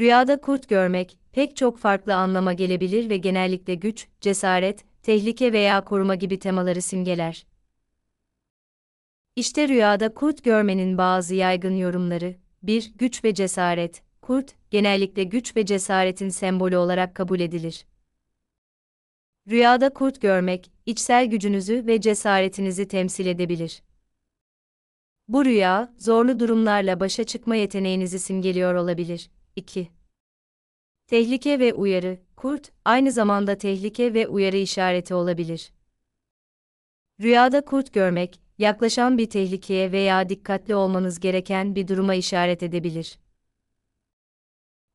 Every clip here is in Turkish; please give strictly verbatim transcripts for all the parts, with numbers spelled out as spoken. Rüyada kurt görmek, pek çok farklı anlama gelebilir ve genellikle güç, cesaret, tehlike veya koruma gibi temaları simgeler. İşte rüyada kurt görmenin bazı yaygın yorumları. bir Güç ve cesaret. Kurt, genellikle güç ve cesaretin sembolü olarak kabul edilir. Rüyada kurt görmek, içsel gücünüzü ve cesaretinizi temsil edebilir. Bu rüya, zorlu durumlarla başa çıkma yeteneğinizi simgeliyor olabilir. iki Tehlike ve uyarı. Kurt, aynı zamanda tehlike ve uyarı işareti olabilir. Rüyada kurt görmek, yaklaşan bir tehlikeye veya dikkatli olmanız gereken bir duruma işaret edebilir.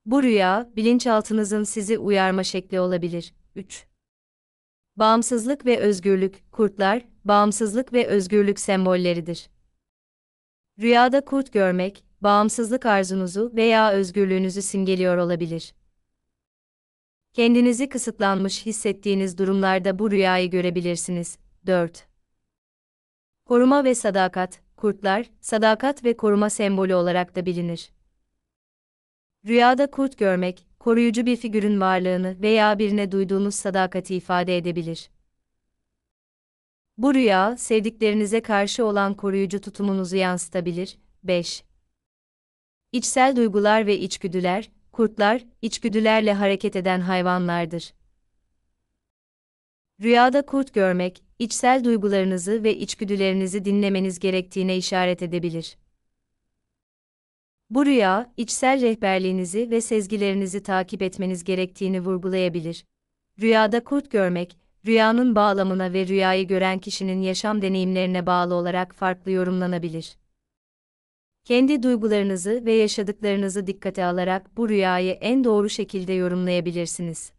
Bu rüya, bilinçaltınızın sizi uyarma şekli olabilir. üç Bağımsızlık ve özgürlük. Kurtlar, bağımsızlık ve özgürlük sembolleridir. Rüyada kurt görmek, bağımsızlık arzunuzu veya özgürlüğünüzü simgeliyor olabilir. Kendinizi kısıtlanmış hissettiğiniz durumlarda bu rüyayı görebilirsiniz. dört Koruma ve sadakat. Kurtlar, sadakat ve koruma sembolü olarak da bilinir. Rüyada kurt görmek, koruyucu bir figürün varlığını veya birine duyduğunuz sadakati ifade edebilir. Bu rüya, sevdiklerinize karşı olan koruyucu tutumunuzu yansıtabilir. beş İçsel duygular ve içgüdüler. Kurtlar, içgüdülerle hareket eden hayvanlardır. Rüyada kurt görmek, içsel duygularınızı ve içgüdülerinizi dinlemeniz gerektiğine işaret edebilir. Bu rüya, içsel rehberliğinizi ve sezgilerinizi takip etmeniz gerektiğini vurgulayabilir. Rüyada kurt görmek, rüyanın bağlamına ve rüyayı gören kişinin yaşam deneyimlerine bağlı olarak farklı yorumlanabilir. Kendi duygularınızı ve yaşadıklarınızı dikkate alarak bu rüyayı en doğru şekilde yorumlayabilirsiniz.